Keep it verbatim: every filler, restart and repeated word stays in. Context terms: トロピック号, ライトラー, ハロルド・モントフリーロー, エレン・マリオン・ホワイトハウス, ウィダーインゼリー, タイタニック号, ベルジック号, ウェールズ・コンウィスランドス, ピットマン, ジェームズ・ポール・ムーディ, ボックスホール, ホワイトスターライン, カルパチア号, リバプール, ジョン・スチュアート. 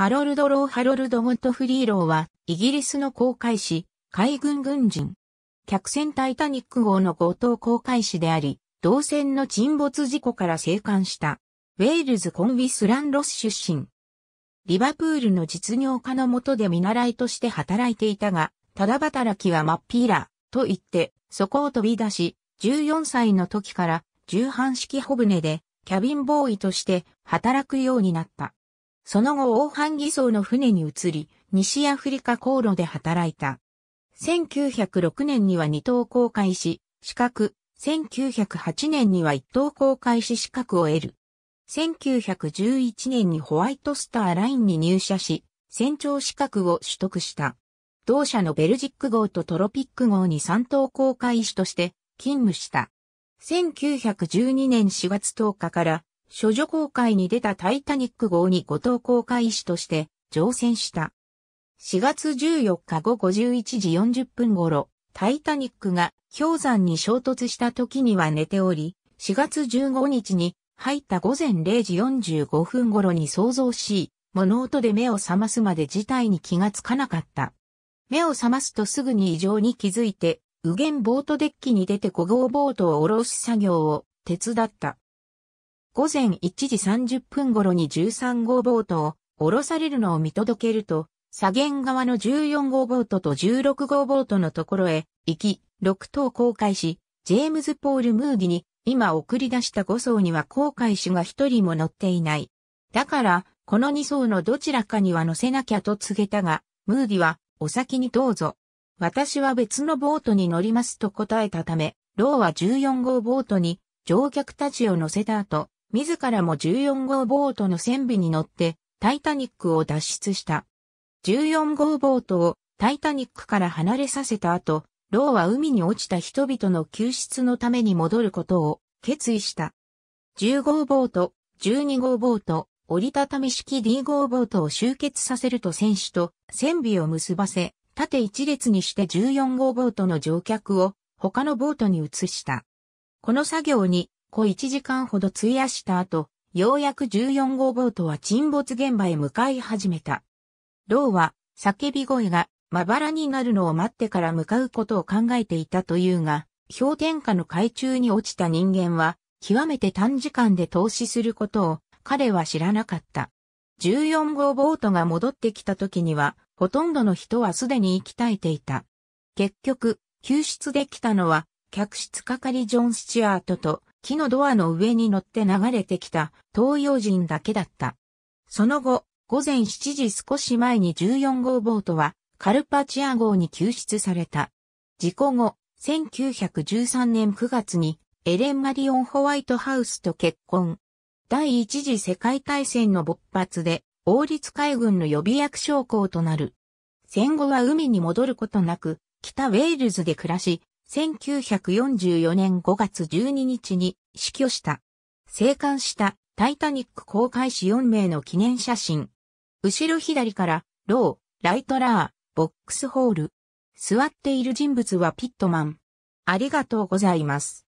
ハロルド・ロー・ハロルド・モントフリーローは、イギリスの航海士、海軍軍人。客船タイタニック号の五等航海士であり、同船の沈没事故から生還した。ウェールズ・コンウィスランドス出身。リバプールの実業家の下で見習いとして働いていたが、ただ働きはまっぴら、と言って、そこを飛び出し、じゅうよんさいの時から、重帆式帆船で、キャビンボーイとして働くようになった。その後黄帆偽装の船に移り、西アフリカ航路で働いた。せんきゅうひゃくろくねんには二等航海士資格、せんきゅうひゃくはちねんには一等航海士資格を得る。せんきゅうひゃくじゅういちねんにホワイトスターラインに入社し、船長資格を取得した。同社のベルジック号とトロピック号に三等航海士として勤務した。せんきゅうひゃくじゅうにねんしがつとおかから、処女航海に出たタイタニック号に五等航海士として乗船した。しがつじゅうよっかごごじゅういちじよんじゅっぷん頃、タイタニックが氷山に衝突した時には寝ており、しがつじゅうごにちに入ったごぜんれいじよんじゅうごふん頃に想像し、物音で目を覚ますまで事態に気がつかなかった。目を覚ますとすぐに異常に気づいて、右舷ボートデッキに出てごごうボートを下ろす作業を手伝った。ごぜんいちじさんじゅっぷん頃にじゅうさんごうボートを下ろされるのを見届けると、左舷側のじゅうよんごうボートとじゅうろくごうボートのところへ行き、ろくとうこうかいし、ジェームズ・ポール・ムーディに今送り出したごそうには航海士がひとりも乗っていない。だから、このにそうのどちらかには乗せなきゃと告げたが、ムーディはお先にどうぞ。私は別のボートに乗りますと答えたため、ローはじゅうよんごうボートに乗客たちを乗せた後、自らもじゅうよんごうボートの船尾に乗ってタイタニックを脱出した。じゅうよんごうボートをタイタニックから離れさせた後、ローは海に落ちた人々の救出のために戻ることを決意した。じゅうごうボート、じゅうにごうボート、折りたたみ式 ディーごうボートを集結させると船首と船尾を結ばせ、縦一列にしてじゅうよんごうボートの乗客を他のボートに移した。この作業に小いちじかんほど費やした後、ようやくじゅうよんごうボートは沈没現場へ向かい始めた。ローは叫び声がまばらになるのを待ってから向かうことを考えていたというが、氷点下の海中に落ちた人間は極めて短時間で凍死することを彼は知らなかった。じゅうよんごうボートが戻ってきた時には、ほとんどの人はすでに息絶えていた。結局、救出できたのは、客室係ジョン・スチュアートと、木のドアの上に乗って流れてきた東洋人だけだった。その後、ごぜんしちじすこしまえにじゅうよんごうボートは、カルパチア号に救出された。事故後、せんきゅうひゃくじゅうさんねんくがつに、エレン・マリオン・ホワイトハウスと結婚。第一次世界大戦の勃発で、王立海軍の予備役将校となる。戦後は海に戻ることなく、北ウェールズで暮らし、せんきゅうひゃくよんじゅうよねんごがつじゅうににちに死去した。生還したタイタニック航海士よんめいの記念写真。後ろ左から、ロー、ライトラー、ボックスホール。座っている人物はピットマン。ありがとうございます。